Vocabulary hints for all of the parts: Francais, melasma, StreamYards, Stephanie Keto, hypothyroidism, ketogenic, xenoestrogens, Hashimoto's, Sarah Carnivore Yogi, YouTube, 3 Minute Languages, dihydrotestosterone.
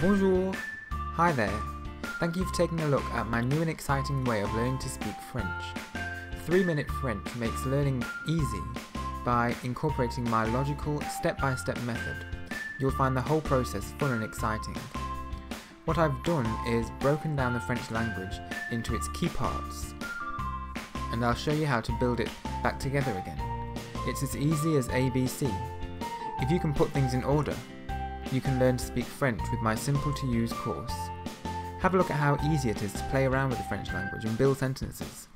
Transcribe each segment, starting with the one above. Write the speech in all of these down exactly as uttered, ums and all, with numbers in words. Bonjour! Hi there! Thank you for taking a look at my new and exciting way of learning to speak French. three minute French makes learning easy by incorporating my logical, step-by-step method. You'll find the whole process fun and exciting. What I've done is broken down the French language into its key parts, and I'll show you how to build it back together again. It's as easy as A B C. If you can put things in order, you can learn to speak French with my simple to use course. Have a look at how easy it is to play around with the French language and build sentences.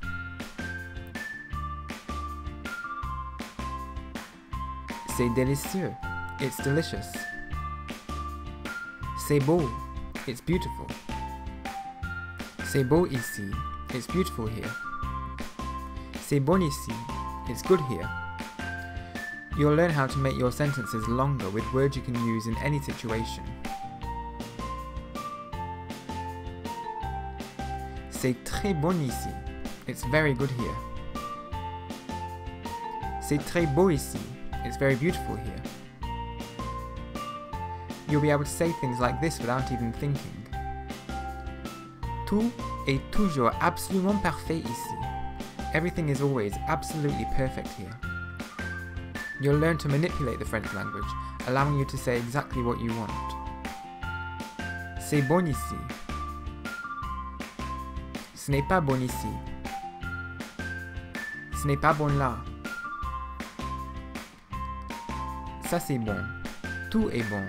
C'est délicieux. It's delicious. C'est beau. It's beautiful. C'est beau ici. It's beautiful here. C'est bon ici. It's good here. You'll learn how to make your sentences longer with words you can use in any situation. C'est très bon ici. It's very good here. C'est très beau ici. It's very beautiful here. You'll be able to say things like this without even thinking. Tout est toujours absolument parfait ici. Everything is always absolutely perfect here. You'll learn to manipulate the French language, allowing you to say exactly what you want. C'est bon ici. Ce n'est pas bon ici. Ce n'est pas bon là. Ça c'est bon. Tout est bon.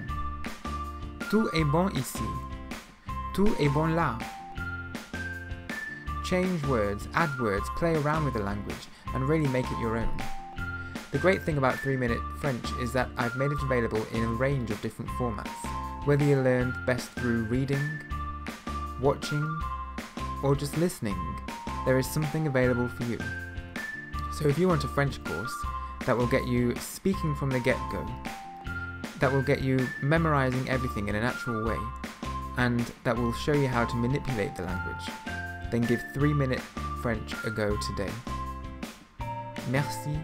Tout est bon ici. Tout est bon là. Change words, add words, play around with the language, and really make it your own. The great thing about three minute French is that I've made it available in a range of different formats, whether you learn best through reading, watching, or just listening, there is something available for you. So if you want a French course that will get you speaking from the get-go, that will get you memorizing everything in a natural way, and that will show you how to manipulate the language, then give three minute French a go today. Merci.